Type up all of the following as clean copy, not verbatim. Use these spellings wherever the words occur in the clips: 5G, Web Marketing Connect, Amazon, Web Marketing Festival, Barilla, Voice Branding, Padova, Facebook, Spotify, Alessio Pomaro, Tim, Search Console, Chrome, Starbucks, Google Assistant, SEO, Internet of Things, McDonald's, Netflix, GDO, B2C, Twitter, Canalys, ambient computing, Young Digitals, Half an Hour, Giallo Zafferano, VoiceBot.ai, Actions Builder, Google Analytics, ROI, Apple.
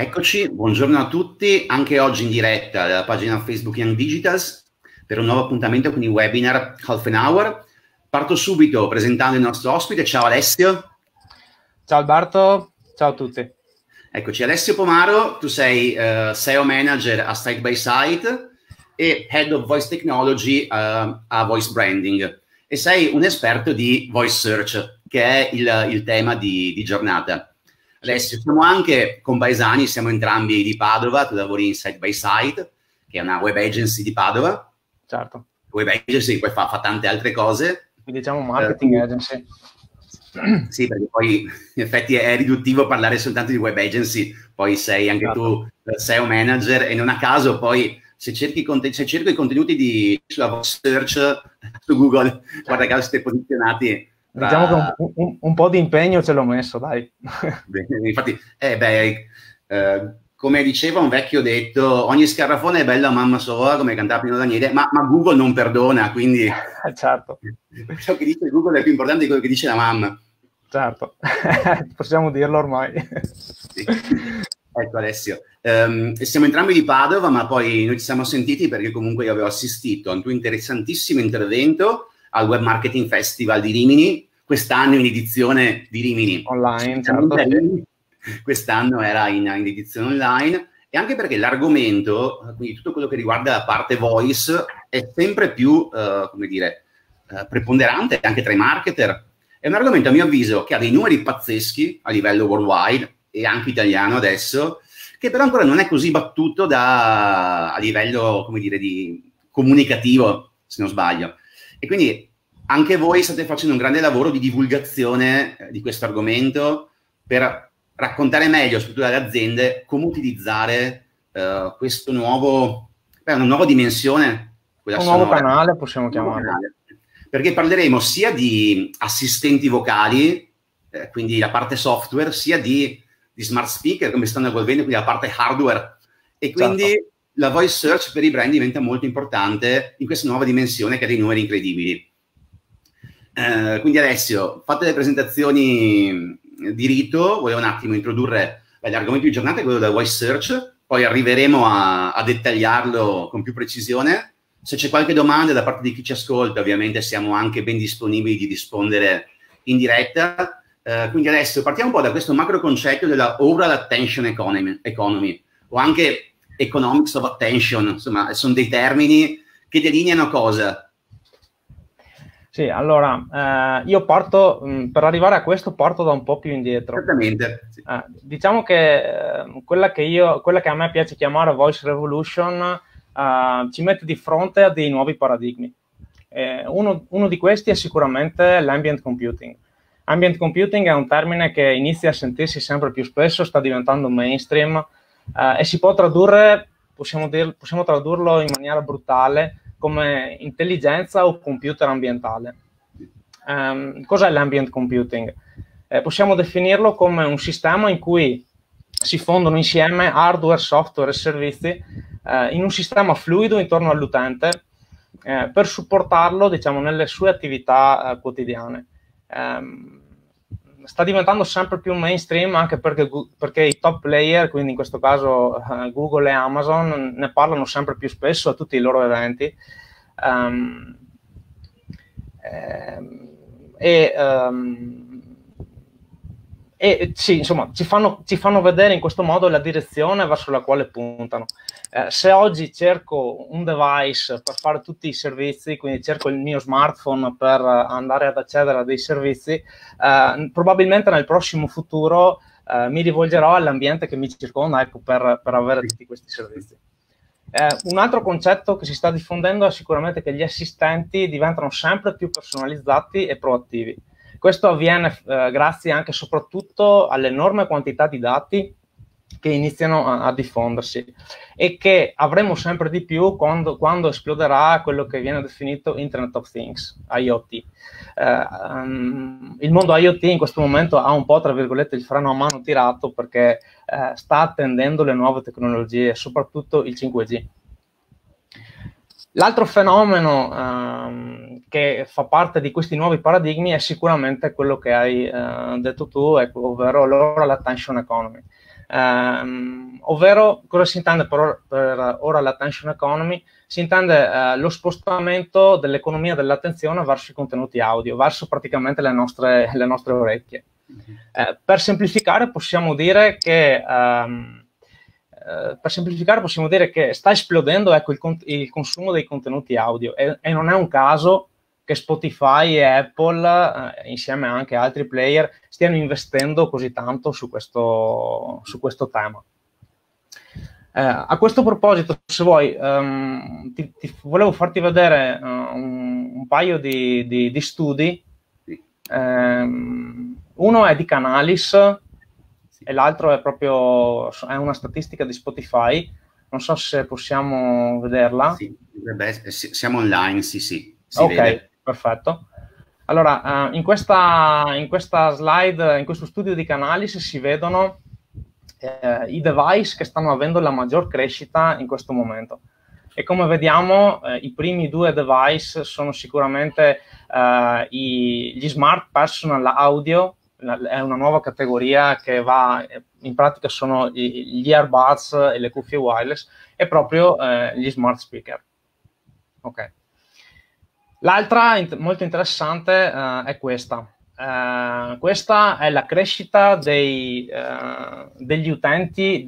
Eccoci, buongiorno a tutti, anche oggi in diretta dalla pagina Facebook Young Digitals per un nuovo appuntamento con il webinar Half an Hour. Parto subito presentando il nostro ospite. Ciao Alessio. Ciao Alberto, ciao a tutti. Eccoci, Alessio Pomaro, tu sei SEO Manager a Site by Site e Head of Voice Technology a Voice Branding e sei un esperto di Voice Search, che è il tema di giornata. Alessio, siamo anche compaesani, siamo entrambi di Padova, tu lavori in Site by Site, che è una web agency di Padova. Certo. Web agency, poi fa tante altre cose. Diciamo marketing agency. Sì, perché poi in effetti è riduttivo parlare soltanto di web agency, poi sei anche certo. Tu SEO manager e non a caso poi se cerco i contenuti sulla voice search su Google, certo. Guarda caso siete posizionati. Diciamo che un po' di impegno ce l'ho messo, dai. Bene, infatti, come diceva un vecchio detto, ogni scarrafone è bello a mamma sola, come cantava Pino Daniele, ma Google non perdona, quindi... Certo. Ciò che dice Google è più importante di quello che dice la mamma. Certo, possiamo dirlo ormai. Sì. Ecco Alessio, siamo entrambi di Padova, ma poi noi ci siamo sentiti perché comunque io avevo assistito a un tuo interessantissimo intervento al Web Marketing Festival di Rimini, quest'anno in edizione di Rimini. Online, certo. Quest'anno era in edizione online, e anche perché l'argomento, quindi tutto quello che riguarda la parte voice, è sempre più, preponderante anche tra i marketer. È un argomento, a mio avviso, che ha dei numeri pazzeschi a livello worldwide, e anche italiano adesso, che però ancora non è così battuto a livello, di comunicativo, se non sbaglio. E quindi anche voi state facendo un grande lavoro di divulgazione di questo argomento per raccontare meglio, soprattutto alle aziende, come utilizzare questo nuovo, una nuova dimensione. Un nuovo canale, possiamo chiamarlo. Perché parleremo sia di assistenti vocali, quindi la parte software, sia di smart speaker, come stanno evolvendo, quindi la parte hardware. E quindi... Certo. La voice search per i brand diventa molto importante in questa nuova dimensione che ha dei numeri incredibili. Quindi Alessio, fatte le presentazioni di rito, volevo un attimo introdurre l'argomento di giornata, quello della voice search, poi arriveremo a dettagliarlo con più precisione. Se c'è qualche domanda da parte di chi ci ascolta, ovviamente siamo anche ben disponibili di rispondere in diretta. Quindi Alessio, partiamo un po' da questo macro concetto della Oral Attention Economy o anche... Economics of attention, insomma, sono dei termini che delineano cosa? Sì, allora, io parto, per arrivare a questo, parto da un po' più indietro. Certamente. Sì. Diciamo che quella che a me piace chiamare Voice Revolution ci mette di fronte a dei nuovi paradigmi. Uno di questi è sicuramente l'ambient computing. Ambient computing è un termine che inizia a sentirsi sempre più spesso, sta diventando mainstream, e si può tradurre, possiamo tradurlo in maniera brutale, come intelligenza o computer ambientale. Cos'è l'ambient computing? Possiamo definirlo come un sistema in cui si fondono insieme hardware, software e servizi in un sistema fluido intorno all'utente per supportarlo, diciamo, nelle sue attività quotidiane. Sta diventando sempre più mainstream anche perché i top player, quindi in questo caso Google e Amazon, ne parlano sempre più spesso a tutti i loro eventi. Sì, insomma, ci fanno vedere in questo modo la direzione verso la quale puntano. Se oggi cerco un device per fare tutti i servizi, quindi cerco il mio smartphone per andare ad accedere a dei servizi, probabilmente nel prossimo futuro mi rivolgerò all'ambiente che mi circonda, ecco, per avere tutti questi servizi. Un altro concetto che si sta diffondendo è sicuramente che gli assistenti diventano sempre più personalizzati e proattivi. Questo avviene grazie anche e soprattutto all'enorme quantità di dati che iniziano a diffondersi e che avremo sempre di più quando esploderà quello che viene definito Internet of Things, IoT. Il mondo IoT in questo momento ha un po', tra virgolette, il freno a mano tirato perché sta attendendo le nuove tecnologie, soprattutto il 5G. L'altro fenomeno che fa parte di questi nuovi paradigmi è sicuramente quello che hai detto tu, ovvero l'oral attention economy. Ovvero cosa si intende per ora l'attention economy? Si intende lo spostamento dell'economia dell'attenzione verso i contenuti audio, verso praticamente le nostre orecchie. Per semplificare possiamo dire che sta esplodendo, ecco, il consumo dei contenuti audio e non è un caso che Spotify e Apple, insieme anche a altri player, stiano investendo così tanto su questo tema. A questo proposito, se vuoi, volevo farti vedere un paio di studi. Uno è di Canalys e l'altro è una statistica di Spotify. Non so se possiamo vederla. Sì, beh, siamo online, sì. Si vede. Perfetto. Allora, in questa slide, in questo studio di Canalys si vedono i device che stanno avendo la maggior crescita in questo momento. E come vediamo, i primi due device sono sicuramente gli smart personal audio, è una nuova categoria che va, in pratica sono gli earbuds e le cuffie wireless, e proprio gli smart speaker. Ok. L'altra molto interessante è questa. Questa è la crescita degli utenti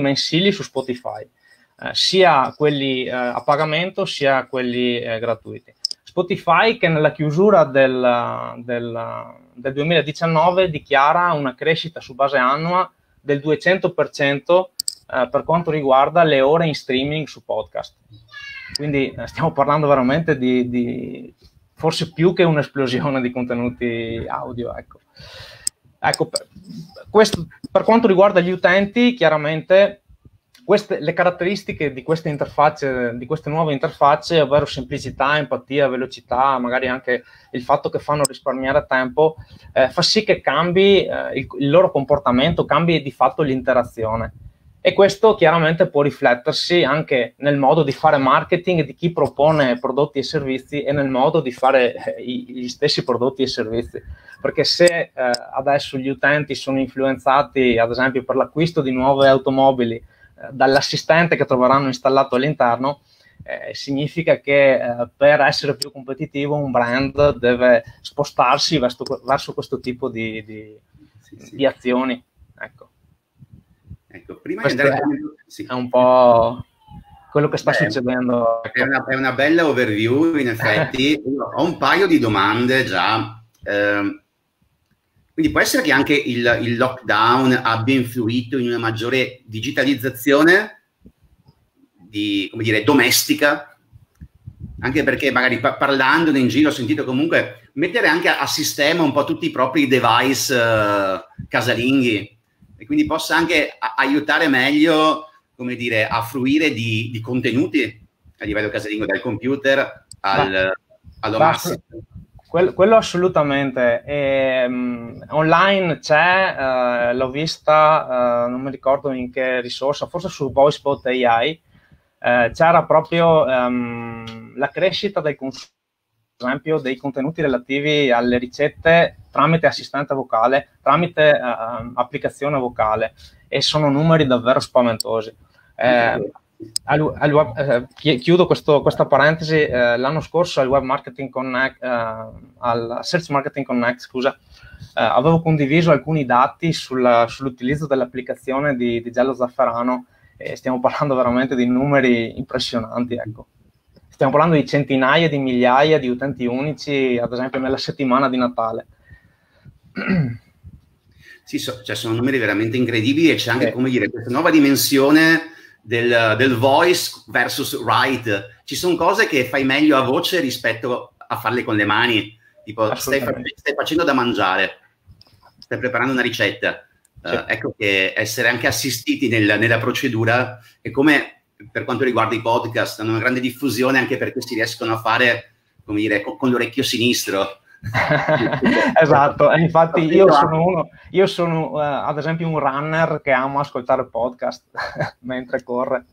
mensili su Spotify, sia quelli a pagamento sia quelli gratuiti. Spotify, che nella chiusura del 2019 dichiara una crescita su base annua del 200% per quanto riguarda le ore in streaming su podcast. Quindi stiamo parlando veramente di forse più che un'esplosione di contenuti audio. Ecco questo, per quanto riguarda gli utenti, chiaramente le caratteristiche di queste interfacce, di queste nuove interfacce, ovvero semplicità, empatia, velocità, magari anche il fatto che fanno risparmiare tempo, fa sì che cambi il loro comportamento, cambi di fatto l'interazione. E questo chiaramente può riflettersi anche nel modo di fare marketing di chi propone prodotti e servizi e nel modo di fare gli stessi prodotti e servizi. Perché se adesso gli utenti sono influenzati, ad esempio, per l'acquisto di nuove automobili dall'assistente che troveranno installato all'interno, significa che per essere più competitivo un brand deve spostarsi verso questo tipo di azioni. Ecco. Ecco, prima di andare è un po' quello che sta succedendo. È una bella overview, in effetti. Ho un paio di domande già. Quindi può essere che anche il lockdown abbia influito in una maggiore digitalizzazione, come dire, domestica? Anche perché magari parlandone in giro ho sentito comunque mettere anche a sistema un po' tutti i propri device casalinghi. E quindi possa anche aiutare meglio, come dire, a fruire di contenuti a livello casalingo, dal computer all'omassimo. Quello assolutamente. Online c'è, l'ho vista, non mi ricordo in che risorsa, forse su VoiceBot.ai, c'era proprio la crescita del consumo, per esempio, dei contenuti relativi alle ricette tramite assistente vocale, tramite applicazione vocale, e sono numeri davvero spaventosi. Chiudo questa parentesi. L'anno scorso al Web Marketing Connect, al Search Marketing Connect, scusa, avevo condiviso alcuni dati sull'utilizzo dell'applicazione di Giallo Zafferano, e stiamo parlando veramente di numeri impressionanti, ecco. Stiamo parlando di centinaia di migliaia di utenti unici, ad esempio, nella settimana di Natale. Sì, cioè sono numeri veramente incredibili, e c'è anche, come dire, questa nuova dimensione del voice versus write. Ci sono cose che fai meglio a voce rispetto a farle con le mani. Tipo, stai facendo da mangiare, stai preparando una ricetta. Sì. Ecco che essere anche assistiti nella procedura è come... Per quanto riguarda i podcast, hanno una grande diffusione anche perché si riescono a fare, come dire, con l'orecchio sinistro. Esatto, infatti io sono ad esempio un runner che ama ascoltare podcast mentre corre.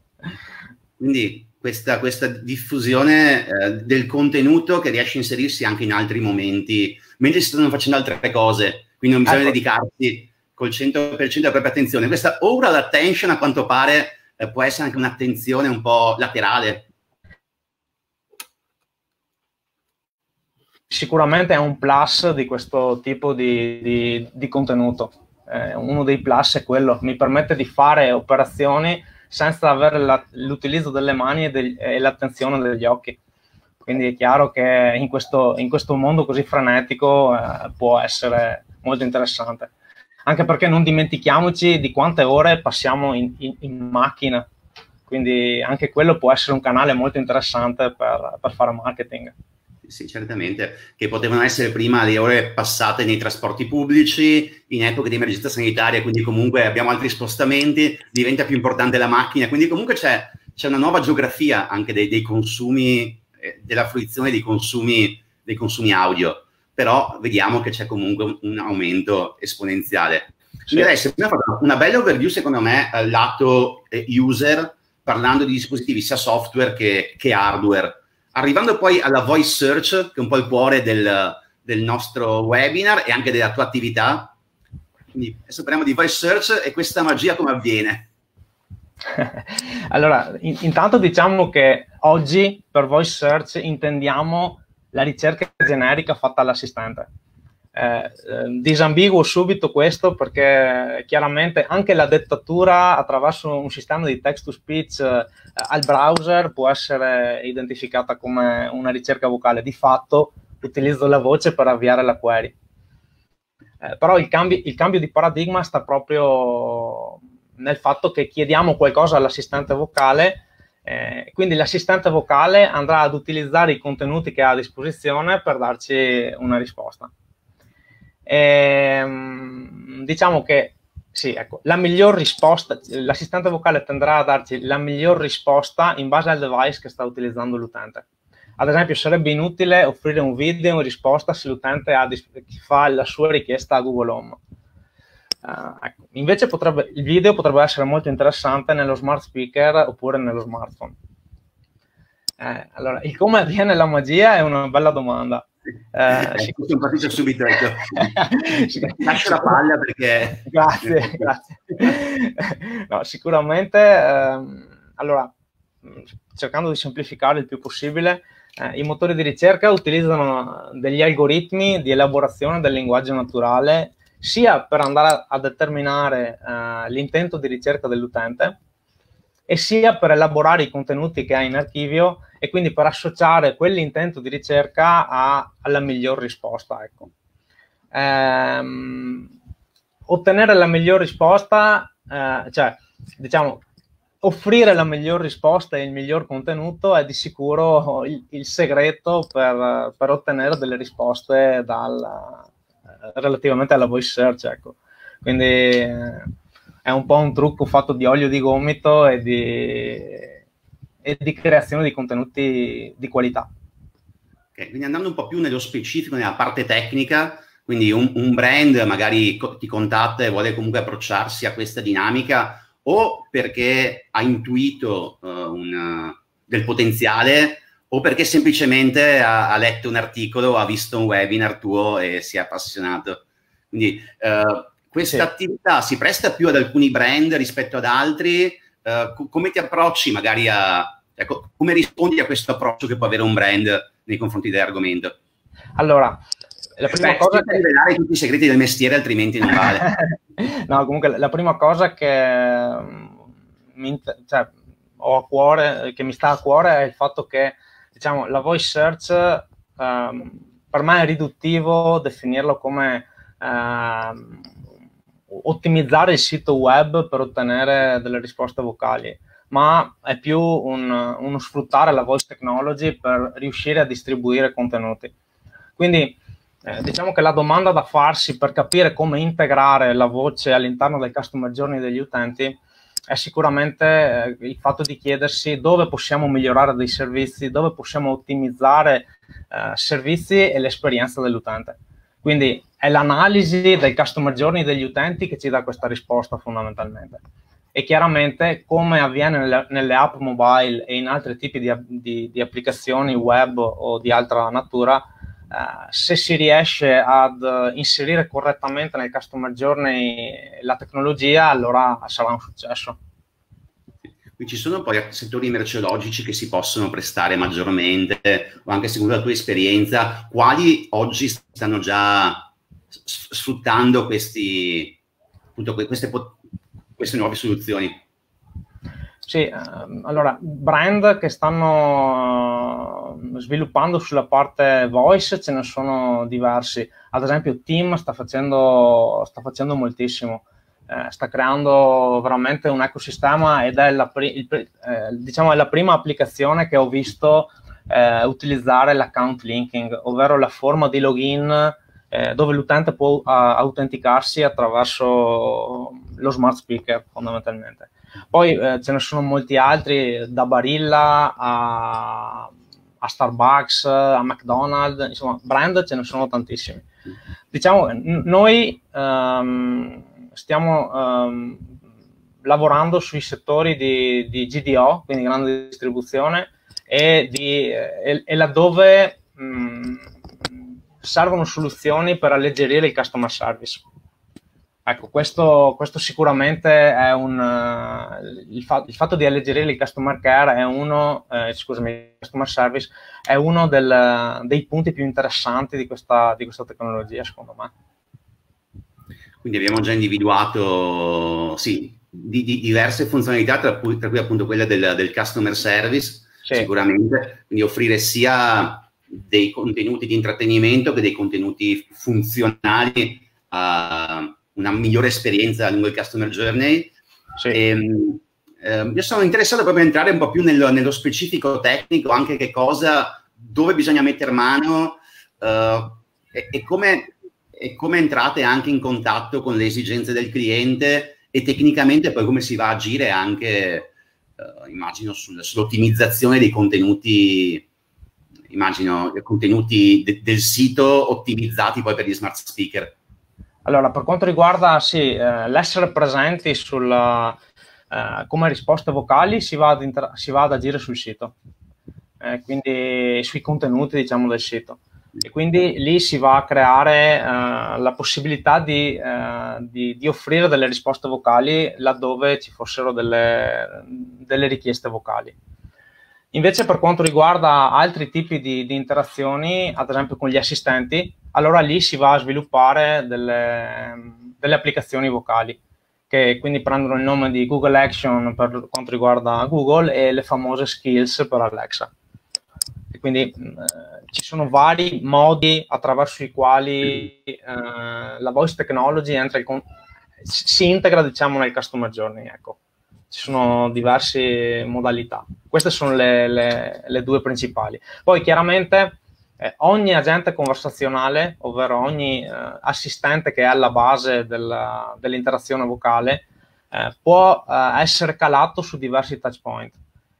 Quindi questa diffusione del contenuto che riesce a inserirsi anche in altri momenti, mentre si stanno facendo altre cose, quindi non bisogna dedicarsi col 100% della propria attenzione. Questa overall attention, a quanto pare, può essere anche un'attenzione un po' laterale. Sicuramente è un plus di questo tipo di contenuto. Uno dei plus è quello, mi permette di fare operazioni senza avere l'utilizzo delle mani e l'attenzione degli occhi. Quindi è chiaro che in questo mondo così frenetico può essere molto interessante. Anche perché non dimentichiamoci di quante ore passiamo in macchina. Quindi anche quello può essere un canale molto interessante per fare marketing. Sì, certamente, che potevano essere prima le ore passate nei trasporti pubblici, in epoca di emergenza sanitaria, quindi comunque abbiamo altri spostamenti, diventa più importante la macchina, quindi comunque c'è una nuova geografia anche dei consumi, della fruizione dei consumi audio, però vediamo che c'è comunque un aumento esponenziale. Quindi adesso abbiamo fatto una bella overview, secondo me, al lato user, parlando di dispositivi sia software che hardware. Arrivando poi alla Voice Search, che è un po' il cuore del nostro webinar e anche della tua attività. Quindi adesso parliamo di Voice Search e questa magia come avviene? Allora, intanto diciamo che oggi per Voice Search intendiamo la ricerca generica fatta all'assistente. Disambiguo subito questo perché chiaramente anche la dettatura attraverso un sistema di text-to-speech al browser può essere identificata come una ricerca vocale. Di fatto utilizzo la voce per avviare la query. Però il cambio di paradigma sta proprio nel fatto che chiediamo qualcosa all'assistente vocale. Quindi l'assistente vocale andrà ad utilizzare i contenuti che ha a disposizione per darci una risposta. Diciamo che sì, ecco, la miglior risposta, l'assistente vocale tenderà a darci la miglior risposta in base al device che sta utilizzando l'utente. Ad esempio, sarebbe inutile offrire un video in risposta se l'utente fa la sua richiesta a Google Home. Ecco. Invece il video potrebbe essere molto interessante nello smart speaker oppure nello smartphone. Allora, il come avviene la magia è una bella domanda. Sono partito subito, ecco. Lascio la palla perché grazie, grazie. No, sicuramente allora, cercando di semplificare il più possibile, i motori di ricerca utilizzano degli algoritmi di elaborazione del linguaggio naturale sia per andare a determinare l'intento di ricerca dell'utente e sia per elaborare i contenuti che ha in archivio e quindi per associare quell'intento di ricerca alla miglior risposta. Ecco. Ottenere la miglior risposta, cioè diciamo offrire la miglior risposta e il miglior contenuto è di sicuro il segreto per ottenere delle risposte relativamente alla Voice Search. Ecco. Quindi è un po' un trucco fatto di olio di gomito e di creazione di contenuti di qualità. Okay, quindi andando un po' più nello specifico, nella parte tecnica, quindi un brand magari ti contatta e vuole comunque approcciarsi a questa dinamica o perché ha intuito del potenziale o perché semplicemente ha letto un articolo, ha visto un webinar tuo e si è appassionato. Quindi questa attività si presta più ad alcuni brand rispetto ad altri? Come ti approcci magari ecco, come rispondi a questo approccio che può avere un brand nei confronti dell'argomento? Allora, la prima cosa è rivelare tutti i segreti del mestiere, altrimenti non vale. No, comunque la prima cosa che ho a cuore, che mi sta a cuore, è il fatto che, diciamo, la Voice Search per me è riduttivo definirlo come ottimizzare il sito web per ottenere delle risposte vocali, ma è più uno sfruttare la voice technology per riuscire a distribuire contenuti. Quindi diciamo che la domanda da farsi per capire come integrare la voce all'interno del customer journey degli utenti è sicuramente il fatto di chiedersi dove possiamo migliorare dei servizi, dove possiamo ottimizzare servizi e l'esperienza dell'utente. Quindi è l'analisi del customer journey degli utenti che ci dà questa risposta fondamentalmente. E chiaramente, come avviene nelle app mobile e in altri tipi di applicazioni web o di altra natura, se si riesce ad inserire correttamente nel Customer Journey la tecnologia, allora sarà un successo. Ci sono poi settori merceologici che si possono prestare maggiormente, o anche secondo la tua esperienza, quali oggi stanno già sfruttando queste nuove soluzioni? Sì, allora, brand che stanno sviluppando sulla parte voice ce ne sono diversi. Ad esempio Tim sta facendo moltissimo, sta creando veramente un ecosistema ed è la prima applicazione che ho visto utilizzare l'account linking, ovvero la forma di login dove l'utente può autenticarsi attraverso lo smart speaker fondamentalmente. Poi ce ne sono molti altri, da Barilla a Starbucks, a McDonald's, insomma brand ce ne sono tantissimi. Diciamo noi stiamo lavorando sui settori di GDO, quindi grande distribuzione, e laddove servono soluzioni per alleggerire il customer service. Ecco, questo sicuramente è il fatto di alleggerire il customer care è uno, scusami, il customer service è uno dei punti più interessanti di questa tecnologia, secondo me. Quindi abbiamo già individuato, sì, di diverse funzionalità, tra cui appunto quella del customer service, sì, sicuramente, quindi offrire sia dei contenuti di intrattenimento che dei contenuti funzionali a una migliore esperienza lungo il customer journey. Sì. Io sono interessato proprio a entrare un po' più nello specifico tecnico, anche dove bisogna mettere mano e come entrate anche in contatto con le esigenze del cliente, e tecnicamente poi come si va a agire anche, immagino, sull'ottimizzazione dei contenuti, immagino, contenuti del sito ottimizzati poi per gli smart speaker. Allora, per quanto riguarda sì, l'essere presenti come risposte vocali, si va ad agire sul sito, quindi sui contenuti, diciamo, del sito. E quindi lì si va a creare la possibilità di offrire delle risposte vocali laddove ci fossero delle richieste vocali. Invece per quanto riguarda altri tipi di interazioni, ad esempio con gli assistenti, allora lì si va a sviluppare delle applicazioni vocali, che quindi prendono il nome di Google Action per quanto riguarda Google e le famose skills per Alexa. E quindi ci sono vari modi attraverso i quali la voice technology si integra, diciamo, nel customer journey, ecco. Ci sono diverse modalità. Queste sono le due principali. Poi chiaramente ogni agente conversazionale, ovvero ogni assistente che è alla base dell'interazione vocale, può essere calato su diversi touch point.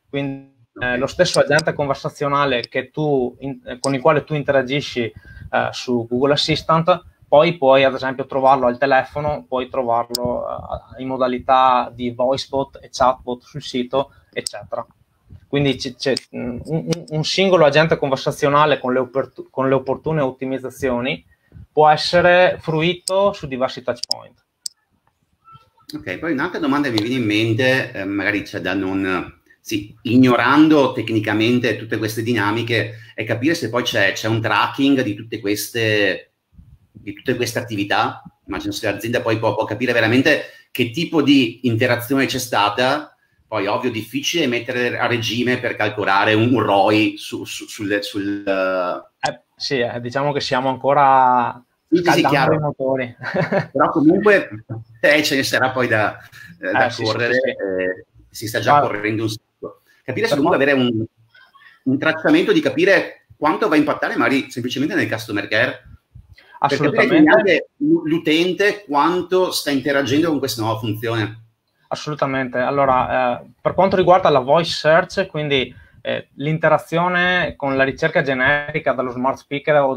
Quindi lo stesso agente conversazionale con il quale tu interagisci su Google Assistant, poi puoi ad esempio trovarlo al telefono, puoi trovarlo in modalità di voice bot e chatbot sul sito, eccetera. Quindi c'è un singolo agente conversazionale con le opportune ottimizzazioni può essere fruito su diversi touch point. Ok, poi un'altra domanda mi viene in mente, magari c'è da non... Sì, ignorando tecnicamente tutte queste dinamiche, è capire se poi c'è un tracking di tutte queste attività. Immagino se l'azienda poi può capire veramente che tipo di interazione c'è stata. Poi, ovvio, difficile mettere a regime per calcolare un ROI sì, diciamo che siamo ancora scaldando i motori. Però comunque ce ne sarà poi da correre. Sì, sì, sì. Si sta già correndo un sacco. Capire se comunque avere un tracciamento di capire quanto va a impattare magari semplicemente nel customer care. Assolutamente. L'utente quanto sta interagendo con questa nuova funzione. Assolutamente. Allora, per quanto riguarda la voice search, quindi l'interazione con la ricerca generica dallo smart speaker o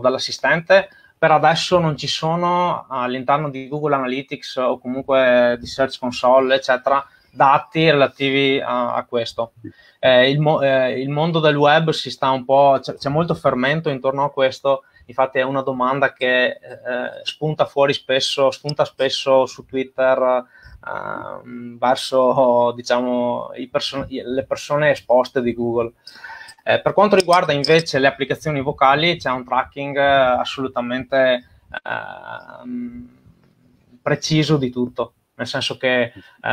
dall'assistente, per adesso non ci sono all'interno di Google Analytics o comunque di Search Console, eccetera, dati relativi a questo. Il mondo del web si sta un po', c'è molto fermento intorno a questo, infatti è una domanda che spunta spesso su Twitter verso, diciamo, le persone esposte di Google. Per quanto riguarda invece le applicazioni vocali, c'è un tracking assolutamente preciso di tutto, nel senso che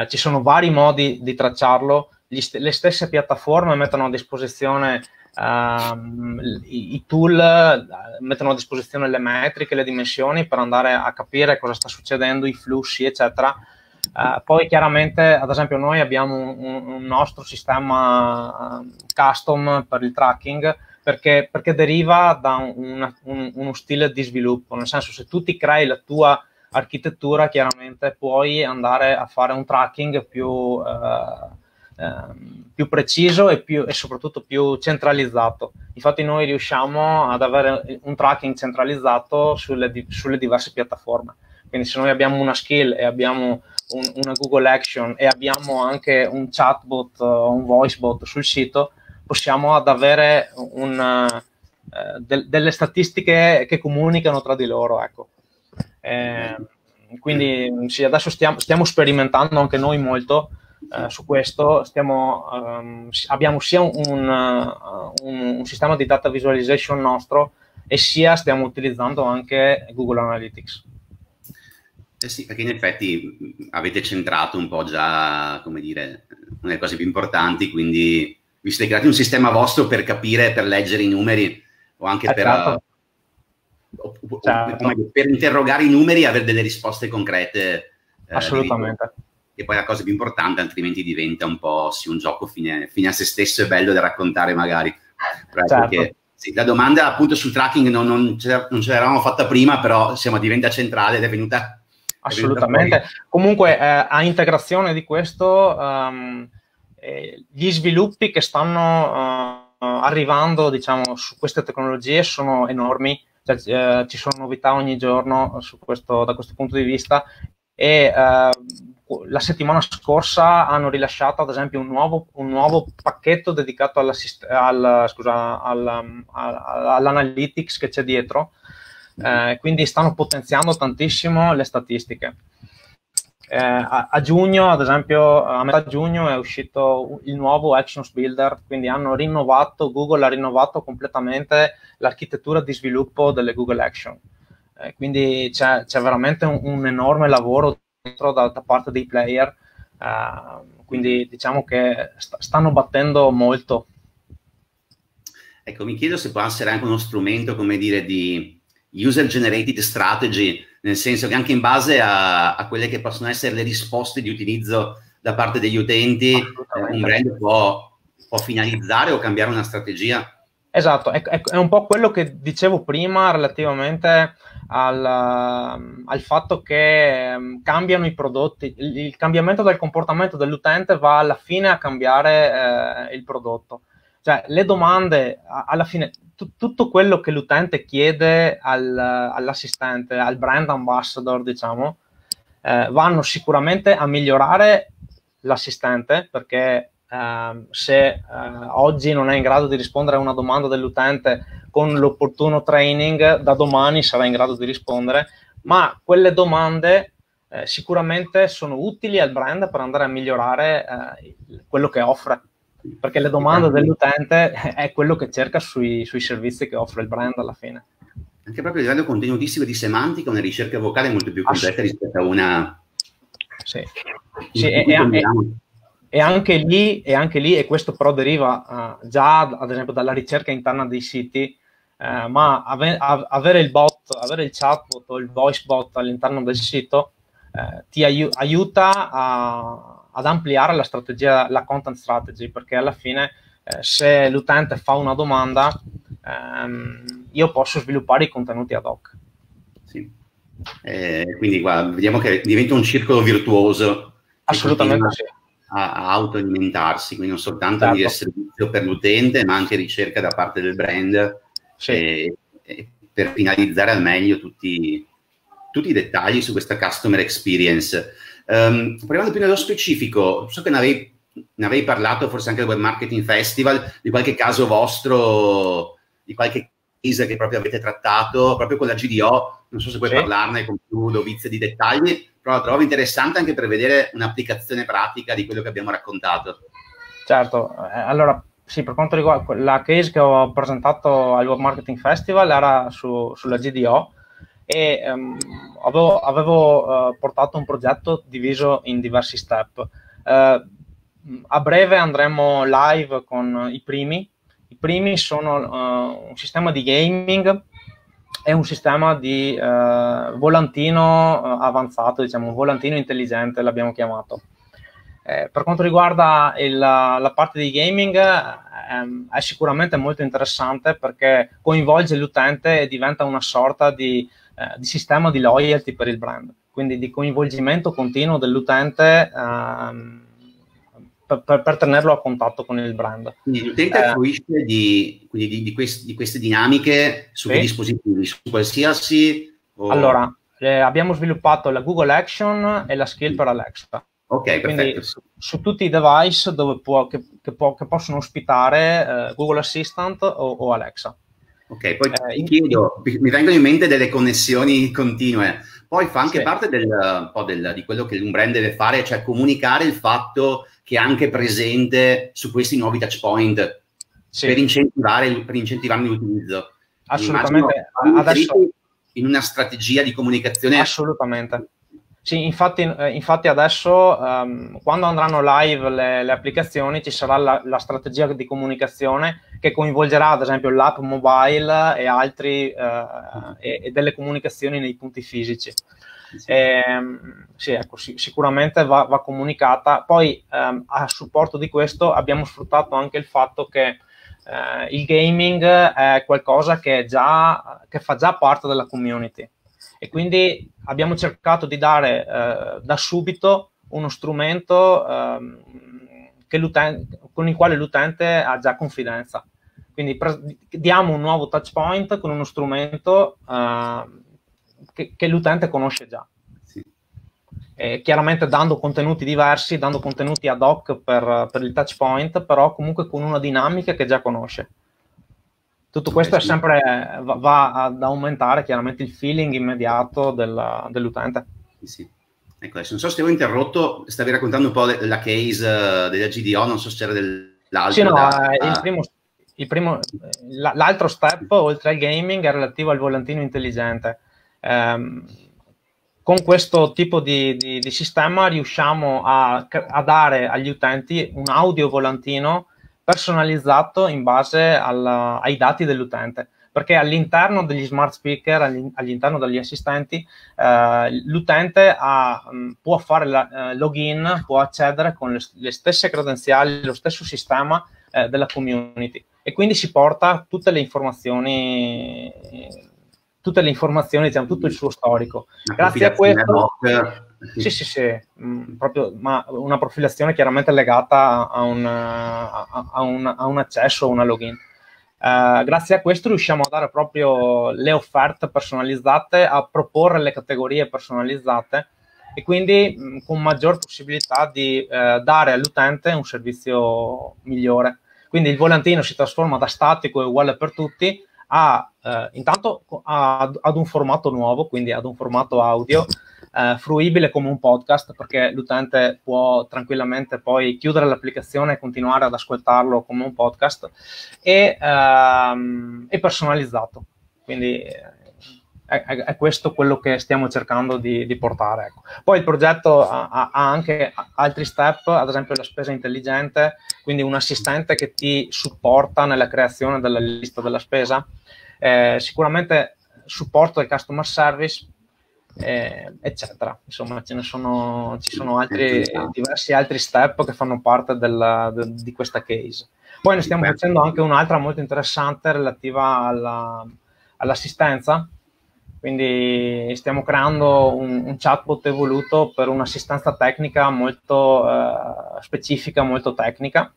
ci sono vari modi di tracciarlo, le stesse piattaforme mettono a disposizione i tool, mettono a disposizione le metriche, le dimensioni per andare a capire cosa sta succedendo, i flussi eccetera. Poi chiaramente, ad esempio, noi abbiamo un nostro sistema custom per il tracking perché deriva da uno stile di sviluppo, nel senso, se tu ti crei la tua architettura, chiaramente puoi andare a fare un tracking più preciso e soprattutto più centralizzato. Infatti noi riusciamo ad avere un tracking centralizzato sulle diverse piattaforme. Quindi se noi abbiamo una skill e abbiamo una Google Action e abbiamo anche un chatbot o un voicebot sul sito, possiamo ad avere delle statistiche che comunicano tra di loro, ecco. Quindi sì, adesso stiamo sperimentando anche noi molto su questo. Abbiamo sia un sistema di data visualization nostro e sia stiamo utilizzando anche Google Analytics. Eh sì, perché in effetti avete centrato un po' già, come dire, una delle cose più importanti, quindi vi siete creati un sistema vostro per capire, per leggere i numeri o anche per interrogare i numeri e avere delle risposte concrete. Assolutamente. Che poi è la cosa più importante, altrimenti diventa un po' sì, un gioco fine a se stesso e bello da raccontare magari. Certo. Perché, sì, la domanda appunto sul tracking non ce l'eravamo fatta prima, però siamo diventa centrale ed è venuta... Assolutamente. Comunque a integrazione di questo gli sviluppi che stanno arrivando, diciamo, su queste tecnologie sono enormi. Cioè, ci sono novità ogni giorno da questo punto di vista, e la settimana scorsa hanno rilasciato ad esempio un nuovo pacchetto dedicato all'analytics che c'è dietro, quindi stanno potenziando tantissimo le statistiche. A giugno, ad esempio, a metà giugno è uscito il nuovo Actions Builder, quindi Google ha rinnovato completamente l'architettura di sviluppo delle Google Action. Quindi c'è veramente un enorme lavoro dentro da parte dei player, quindi diciamo che stanno battendo molto. Ecco, mi chiedo se può essere anche uno strumento, come dire, di user generated strategy, nel senso che anche in base a quelle che possono essere le risposte di utilizzo da parte degli utenti, un brand può finalizzare o cambiare una strategia. Esatto, è un po' quello che dicevo prima relativamente al fatto che cambiano i prodotti. Il cambiamento del comportamento dell'utente va alla fine a cambiare il prodotto. Cioè, le domande, alla fine, tutto quello che l'utente chiede all'assistente, al brand ambassador, diciamo, vanno sicuramente a migliorare l'assistente, perché se oggi non è in grado di rispondere a una domanda dell'utente con l'opportuno training, da domani sarà in grado di rispondere, ma quelle domande sicuramente sono utili al brand per andare a migliorare quello che offre. Perché le domande dell'utente è quello che cerca sui servizi che offre il brand alla fine. Anche proprio a livello contenutistico, di semantica, una ricerca vocale è molto più completa rispetto a una... Sì, sì, e anche lì, e questo però deriva già ad esempio dalla ricerca interna dei siti, ma avere il bot, avere il chatbot o il voice bot all'interno del sito ti aiuta ad ampliare la strategia, la content strategy, perché alla fine se l'utente fa una domanda io posso sviluppare i contenuti ad hoc. Sì. Quindi guarda, vediamo che diventa un circolo virtuoso. Assolutamente sì. A autoalimentarsi, quindi non soltanto di servizio per l'utente, ma anche ricerca da parte del brand, sì. E per finalizzare al meglio tutti i dettagli su questa customer experience. Parliamo più nello specifico, so che ne avevi parlato forse anche al Web Marketing Festival, di qualche caso vostro, di qualche case che proprio avete trattato, proprio con la GDO, non so se puoi parlarne con più dovizia di dettagli, però la trovo interessante anche per vedere un'applicazione pratica di quello che abbiamo raccontato. Certo, allora sì, per quanto riguarda la case che ho presentato al Web Marketing Festival era sulla GDO e avevo portato un progetto diviso in diversi step. A breve andremo live con i primi. I primi sono un sistema di gaming e un sistema di volantino avanzato, diciamo, un volantino intelligente l'abbiamo chiamato. Per quanto riguarda la parte di gaming è sicuramente molto interessante perché coinvolge l'utente e diventa una sorta di sistema di loyalty per il brand, quindi di coinvolgimento continuo dell'utente per tenerlo a contatto con il brand. Quindi l'utente fruisce di queste dinamiche su che dispositivi, su qualsiasi? O... Allora, abbiamo sviluppato la Google Action e la skill per Alexa. Ok, quindi su tutti i device dove che possono ospitare Google Assistant o Alexa. Ok, poi ti chiedo, mi vengono in mente delle connessioni continue, poi fa anche parte di quello che un brand deve fare, cioè comunicare il fatto che è anche presente su questi nuovi touch point per incentivarne l'utilizzo. Assolutamente. Adesso in una strategia di comunicazione. Assolutamente. Sì, infatti adesso quando andranno live le applicazioni ci sarà la strategia di comunicazione che coinvolgerà ad esempio l'app mobile e altri e delle comunicazioni nei punti fisici. Sicuramente va comunicata. Poi a supporto di questo abbiamo sfruttato anche il fatto che il gaming è qualcosa che fa già parte della community. E quindi abbiamo cercato di dare da subito uno strumento con il quale l'utente ha già confidenza. Quindi diamo un nuovo touch point con uno strumento che l'utente conosce già. Sì. Chiaramente dando contenuti diversi, dando contenuti ad hoc per il touch point, però comunque con una dinamica che già conosce. Tutto questo va ad aumentare chiaramente il feeling immediato dell'utente. Sì. Ecco, adesso non so se ti avevo interrotto, stavi raccontando un po' la case della GDO, non so se c'era dell'altro. Sì, no, l'altro step, oltre al gaming, è relativo al volantino intelligente. Con questo tipo di sistema riusciamo a dare agli utenti un audio volantino personalizzato in base ai dati dell'utente, perché all'interno degli smart speaker, all'interno degli assistenti, l'utente può fare login, può accedere con le stesse credenziali, lo stesso sistema della community e quindi si porta tutte le informazioni, diciamo, tutto il suo storico. Grazie a questo... Sì, proprio, ma una profilazione chiaramente legata a un accesso o una login. Grazie a questo riusciamo a dare proprio le offerte personalizzate, a proporre le categorie personalizzate e quindi con maggior possibilità di dare all'utente un servizio migliore. Quindi il volantino si trasforma da statico e uguale per tutti ad un formato nuovo, quindi ad un formato audio. Fruibile come un podcast, perché l'utente può tranquillamente poi chiudere l'applicazione e continuare ad ascoltarlo come un podcast e personalizzato. Quindi è questo quello che stiamo cercando di portare, ecco. Poi il progetto ha anche altri step, ad esempio la spesa intelligente, quindi un assistente che ti supporta nella creazione della lista della spesa, sicuramente supporto del customer service, eccetera. Insomma, ci sono diversi altri step che fanno parte di questa case. Poi ne stiamo facendo anche un'altra molto interessante relativa all'assistenza, quindi stiamo creando un chatbot evoluto per un'assistenza tecnica molto specifica, molto tecnica,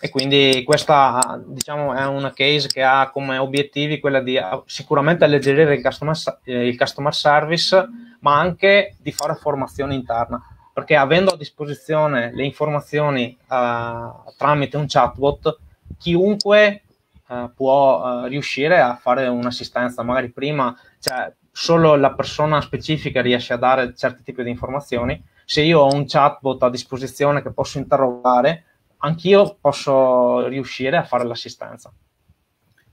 E quindi questa, diciamo, è una case che ha come obiettivi quella di sicuramente alleggerire il customer service, ma anche di fare formazione interna, perché avendo a disposizione le informazioni tramite un chatbot, chiunque può riuscire a fare un'assistenza. Magari prima, cioè, solo la persona specifica riesce a dare certi tipi di informazioni. Se io ho un chatbot a disposizione che posso interrogare, anch'io posso riuscire a fare l'assistenza.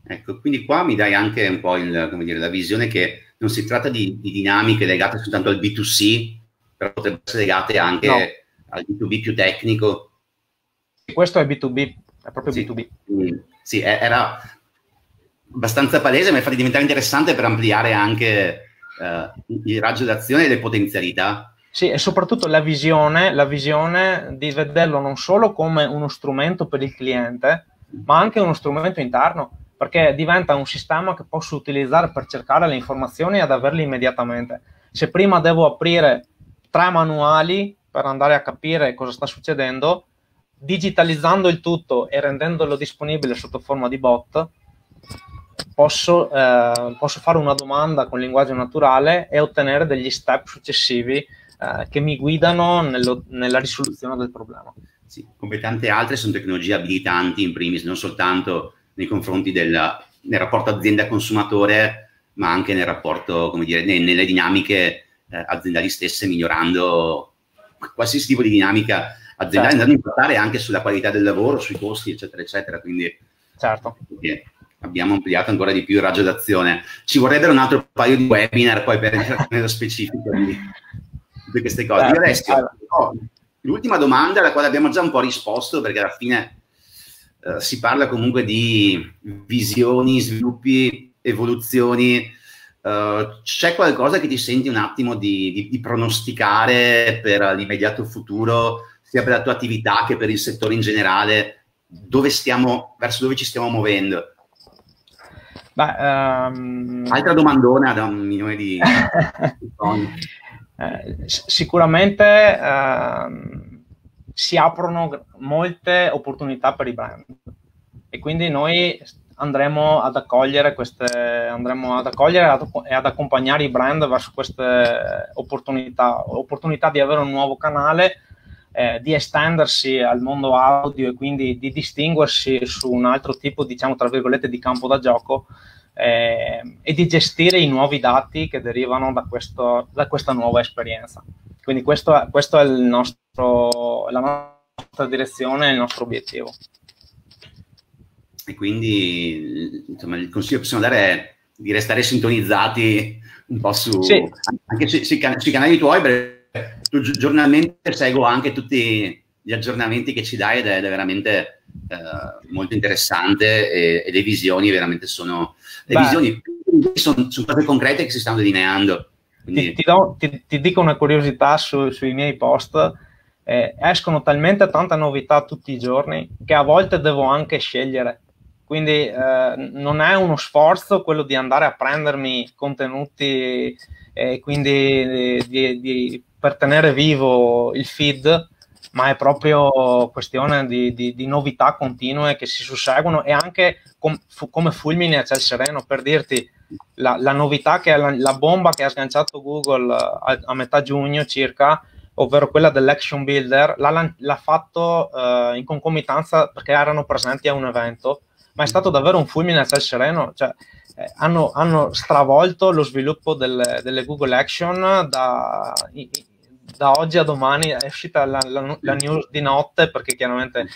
Ecco, quindi qua mi dai anche un po' il, come dire, la visione che non si tratta di dinamiche legate soltanto al B2C, però potrebbero essere legate anche al B2B più tecnico. Questo è B2B, è proprio B2B. Sì, era abbastanza palese, ma è fatto diventare interessante per ampliare anche il raggio d'azione e le potenzialità. Sì, e soprattutto la visione di vederlo non solo come uno strumento per il cliente, ma anche uno strumento interno, perché diventa un sistema che posso utilizzare per cercare le informazioni e ad averle immediatamente. Se prima devo aprire 3 manuali per andare a capire cosa sta succedendo, digitalizzando il tutto e rendendolo disponibile sotto forma di bot, posso fare una domanda con linguaggio naturale e ottenere degli step successivi che mi guidano nella risoluzione del problema. Sì, come tante altre sono tecnologie abilitanti in primis, non soltanto nei confronti del rapporto azienda-consumatore, ma anche nel rapporto, come dire, nelle dinamiche aziendali stesse, migliorando qualsiasi tipo di dinamica aziendale, andando a impattare anche sulla qualità del lavoro, sui costi, eccetera, eccetera. Quindi abbiamo ampliato ancora di più il raggio d'azione. Ci vorrebbero un altro paio di webinar poi per entrare nello specifico di queste cose. L'ultima domanda, alla quale abbiamo già un po' risposto, perché alla fine si parla comunque di visioni, sviluppi, evoluzioni. C'è qualcosa che ti senti un attimo di pronosticare per l'immediato futuro, sia per la tua attività che per il settore in generale? Verso dove ci stiamo muovendo? Beh, altra domandona da un milione di sicuramente si aprono molte opportunità per i brand, e quindi noi andremo ad accompagnare i brand verso queste opportunità di avere un nuovo canale, di estendersi al mondo audio e quindi di distinguersi su un altro tipo, diciamo, tra virgolette, di campo da gioco, e di gestire i nuovi dati che derivano da questa nuova esperienza. Quindi questo è la nostra direzione, il nostro obiettivo. E quindi, insomma, il consiglio che possiamo dare è di restare sintonizzati un po' anche sui canali tuoi, perché tu giornalmente seguo anche tutti gli aggiornamenti che ci dai ed è veramente molto interessante, e le visioni veramente sono... Le visioni sono cose concrete che si stanno delineando. Quindi... Ti dico una curiosità sui miei post. Escono talmente tante novità tutti i giorni che a volte devo anche scegliere. Quindi non è uno sforzo quello di andare a prendermi contenuti e quindi per tenere vivo il feed, ma è proprio questione di novità continue che si susseguono, e anche come fulmine a ciel sereno. Per dirti, la novità che è la bomba che ha sganciato Google a metà giugno circa, ovvero quella dell'Action Builder, l'ha fatto in concomitanza, perché erano presenti a un evento, ma è stato davvero un fulmine a ciel sereno. Cioè, hanno stravolto lo sviluppo delle Google Action da oggi a domani. È uscita la news di notte, perché chiaramente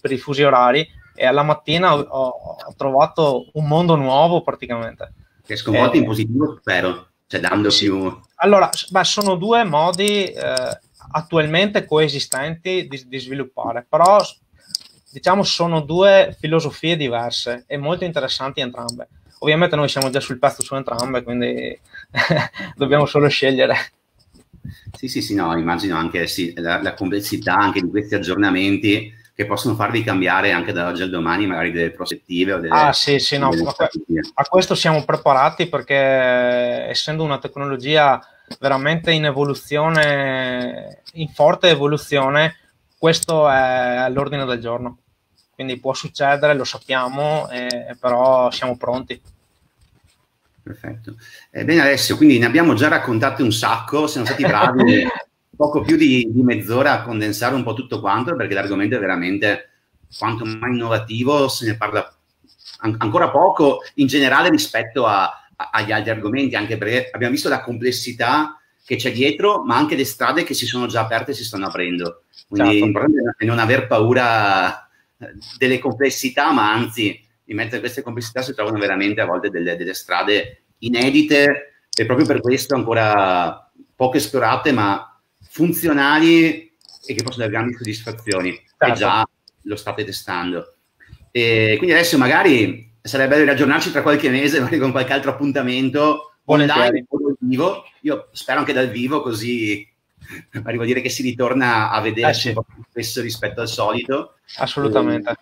per i fusi orari, e alla mattina ho trovato un mondo nuovo praticamente. Che sconvolto in positivo, spero, cioè dando più... Allora, sono due modi attualmente coesistenti di sviluppare, però diciamo sono due filosofie diverse e molto interessanti entrambe. Ovviamente noi siamo già sul pezzo su entrambe, quindi dobbiamo solo scegliere. Sì, no, immagino anche la complessità anche di questi aggiornamenti che possono farvi cambiare anche da oggi al domani magari delle prospettive o delle... A questo siamo preparati, perché essendo una tecnologia veramente in evoluzione, in forte evoluzione, questo è all'ordine del giorno. Quindi può succedere, lo sappiamo, però siamo pronti. Perfetto. Bene Alessio, quindi ne abbiamo già raccontate un sacco, siamo stati bravi, poco più di mezz'ora a condensare un po' tutto quanto, perché l'argomento è veramente quanto mai innovativo, se ne parla ancora poco in generale rispetto agli altri argomenti, anche perché abbiamo visto la complessità che c'è dietro, ma anche le strade che si sono già aperte e si stanno aprendo. Quindi l'importante è non aver paura delle complessità, ma anzi, in mezzo a queste complessità si trovano veramente a volte delle strade inedite e proprio per questo ancora poco esplorate, ma funzionali e che possono dare grandi soddisfazioni. Certo. E già lo state testando. E quindi adesso magari sarebbe bello riaggiornarci tra qualche mese, magari con qualche altro appuntamento online o dal vivo. Io spero anche dal vivo, così arrivo a dire che si ritorna a vederci un po' più spesso rispetto al solito. Assolutamente.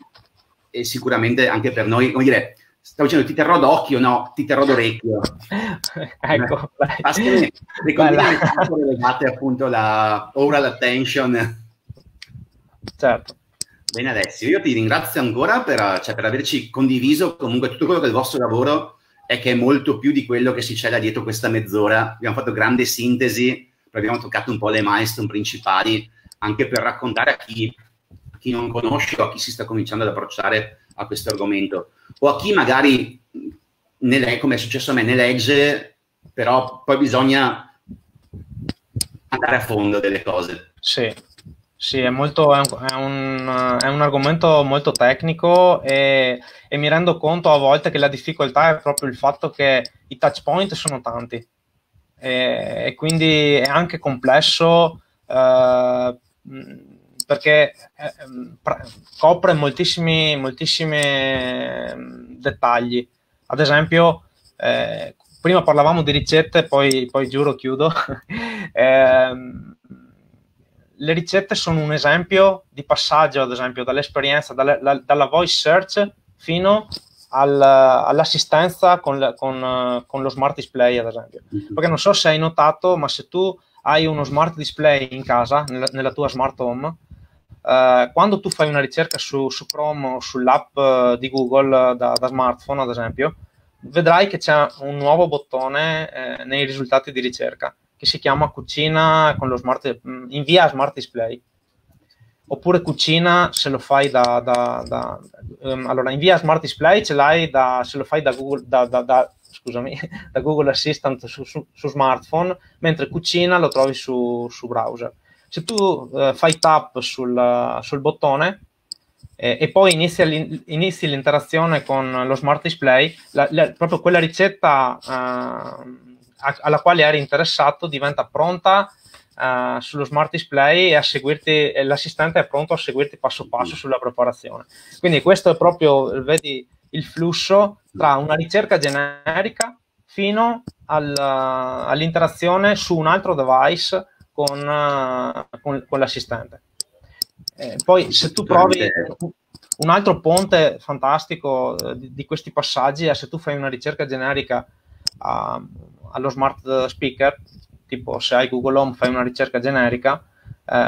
E sicuramente anche per noi, come dire, stavo dicendo ti terrò d'occhio, no, ti terrò d'orecchio. Ecco, le condizioni sono legate appunto alla oral attention. Certo. Bene Alessio, io ti ringrazio ancora per averci condiviso comunque tutto quello che il vostro lavoro è, che è molto più di quello che si c'è là dietro questa mezz'ora. Abbiamo fatto grande sintesi, abbiamo toccato un po' le milestone principali, anche per raccontare a chi non conosce o a chi si sta cominciando ad approcciare a questo argomento, o a chi magari, come è successo a me, ne legge, però poi bisogna andare a fondo delle cose. Sì, sì, è un argomento molto tecnico e mi rendo conto a volte che la difficoltà è proprio il fatto che i touch point sono tanti e quindi è anche complesso perché copre moltissimi dettagli. Ad esempio, prima parlavamo di ricette, poi giuro chiudo. Le ricette sono un esempio di passaggio, ad esempio, dall'esperienza, dalla voice search fino all'assistenza con lo smart display, ad esempio. Perché non so se hai notato, ma se tu hai uno smart display in casa, nella tua smart home, quando tu fai una ricerca su Chrome o sull'app di Google da smartphone, ad esempio, vedrai che c'è un nuovo bottone nei risultati di ricerca che si chiama cucina con lo smart, invia smart display, oppure cucina se lo fai allora invia smart display ce l'hai se lo fai da Google, scusami, da Google Assistant su smartphone, mentre cucina lo trovi su browser. Se tu fai tap sul bottone e poi inizi l'interazione con lo smart display, proprio quella ricetta alla quale eri interessato diventa pronta sullo smart display e a seguirti, l'assistente è pronto a seguirti passo passo sulla preparazione. Quindi questo è proprio, vedi, il flusso tra una ricerca generica fino all'interazione su un altro device con l'assistente. Poi se tu provi, un altro ponte fantastico di questi passaggi è se tu fai una ricerca generica allo smart speaker, tipo se hai Google Home fai una ricerca generica,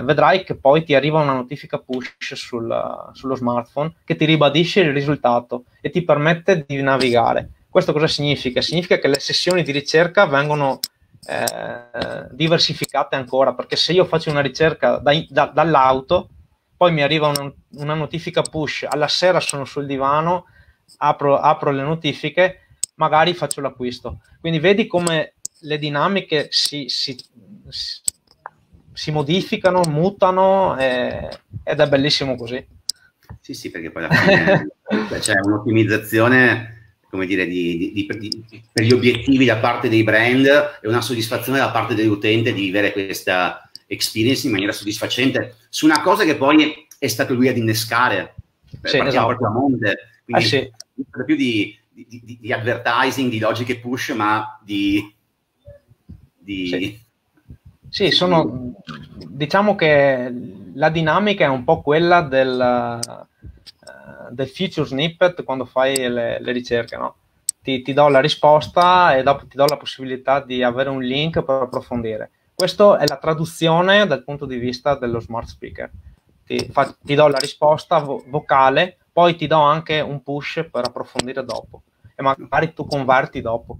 vedrai che poi ti arriva una notifica push sullo smartphone che ti ribadisce il risultato e ti permette di navigare. Questo cosa significa? Significa che le sessioni di ricerca vengono diversificate ancora, perché se io faccio una ricerca dall'auto, poi mi arriva una notifica push, alla sera sono sul divano, apro le notifiche, magari faccio l'acquisto. Quindi vedi come le dinamiche si modificano, mutano ed è bellissimo così. Sì, perché poi alla fine c'è un'ottimizzazione, come dire, per gli obiettivi da parte dei brand e una soddisfazione da parte dell'utente di vivere questa experience in maniera soddisfacente su una cosa che poi è stato lui ad innescare. Sì, esatto. Proprio a monte, quindi sì. Più di advertising, di logiche push, ma di sì. Sì, diciamo che la dinamica è un po' quella del feature snippet quando fai le ricerche, no? Ti do la risposta e dopo ti do la possibilità di avere un link per approfondire. Questa è la traduzione dal punto di vista dello smart speaker. Ti do la risposta vocale, poi ti do anche un push per approfondire dopo e magari tu converti dopo.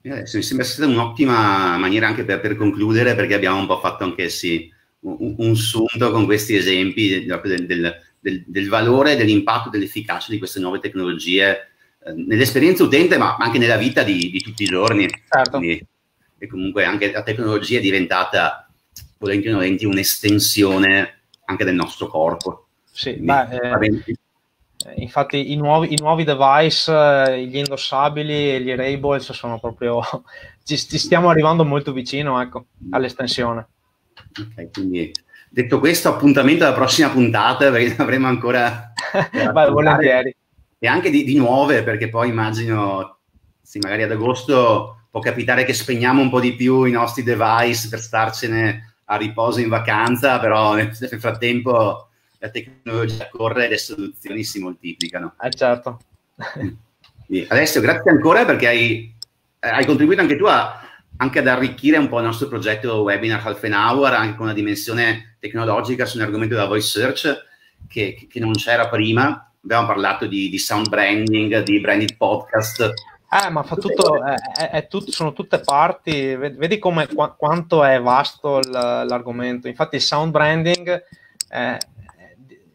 Mi sembra stata un'ottima maniera anche per concludere, perché abbiamo un po' fatto anch'essi un sunto con questi esempi del valore, dell'impatto, dell'efficacia di queste nuove tecnologie nell'esperienza utente, ma anche nella vita di tutti i giorni. Certo. Quindi, e comunque anche la tecnologia è diventata, volenti o nolenti, un'estensione anche del nostro corpo. Sì, infatti i nuovi device, gli indossabili e gli wearables sono proprio, ci stiamo arrivando molto vicino, ecco, all'estensione. Ok, quindi detto questo, appuntamento alla prossima puntata, perché avremo ancora volentieri. E anche di nuove, perché poi immagino, sì, magari ad agosto può capitare che spegniamo un po' di più i nostri device per starcene a riposo in vacanza, però nel frattempo la tecnologia corre e le soluzioni si moltiplicano. Ah, certo. Alessio, grazie ancora, perché hai contribuito anche tu anche ad arricchire un po' il nostro progetto webinar Half an Hour, anche con una dimensione tecnologica su un argomento della voice search che non c'era prima. Abbiamo parlato di sound branding, di branded podcast. Ma fa tutto, sono tutte parti. Vedi come quanto è vasto l'argomento. Infatti il sound branding,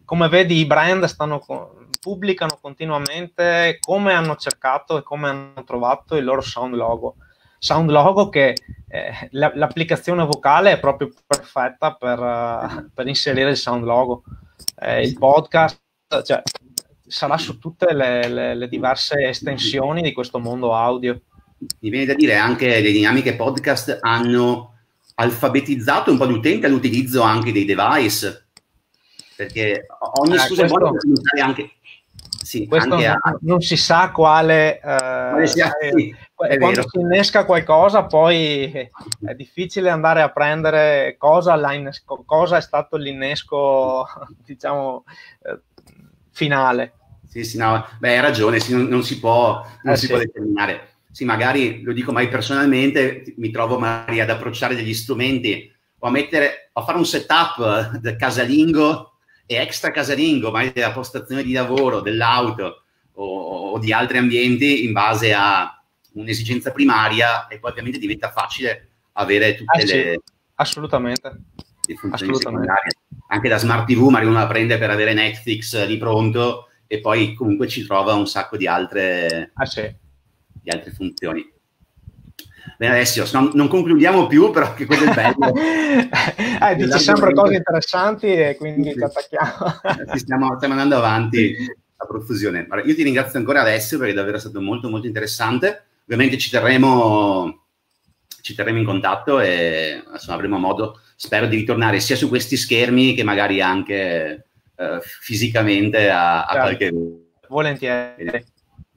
come vedi, i brand pubblicano continuamente come hanno cercato e come hanno trovato il loro sound logo. Sound logo che l'applicazione vocale è proprio perfetta per inserire il sound logo. Il podcast, cioè, sarà su tutte le diverse estensioni di questo mondo audio. Mi viene da dire anche le dinamiche podcast hanno alfabetizzato un po' l'utente all'utilizzo anche dei device, perché ogni scusa è buona, anche sì, questo anche non si sa quale sia, sì, quando si innesca qualcosa poi è difficile andare a prendere cosa è stato l'innesco, diciamo, finale. Sì, no, beh, hai ragione, sì, non si può, non si può determinare. Sì, magari, lo dico, ma io personalmente mi trovo magari ad approcciare degli strumenti o a fare un setup casalingo e extra casalingo, magari della postazione di lavoro, dell'auto o di altri ambienti in base a un'esigenza primaria, e poi ovviamente diventa facile avere tutte le... Assolutamente. Le funzioni secondarie. Anche da Smart TV, magari uno la prende per avere Netflix lì pronto e poi comunque ci trova un sacco di altre, di altre funzioni. Bene Alessio, non concludiamo più, però che quello è bello. Dici sempre cose interessanti e quindi ci attacchiamo. Stiamo andando avanti a profusione. Allora, io ti ringrazio ancora Alessio, perché è davvero stato molto molto interessante. Ovviamente ci terremo in contatto e insomma, avremo modo, spero, di ritornare sia su questi schermi che magari anche fisicamente a qualche... Volentieri.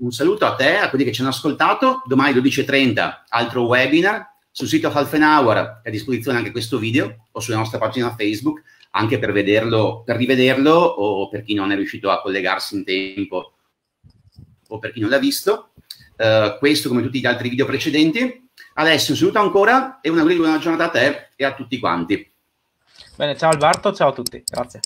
Un saluto a te, a quelli che ci hanno ascoltato. Domani 12:30, altro webinar. Sul sito Half an Hour è a disposizione anche questo video, o sulla nostra pagina Facebook, anche per vederlo, per rivederlo, o per chi non è riuscito a collegarsi in tempo, o per chi non l'ha visto. Questo come tutti gli altri video precedenti. Alessio, un saluto ancora e una buona giornata a te e a tutti quanti. Bene, ciao Alberto, ciao a tutti, grazie.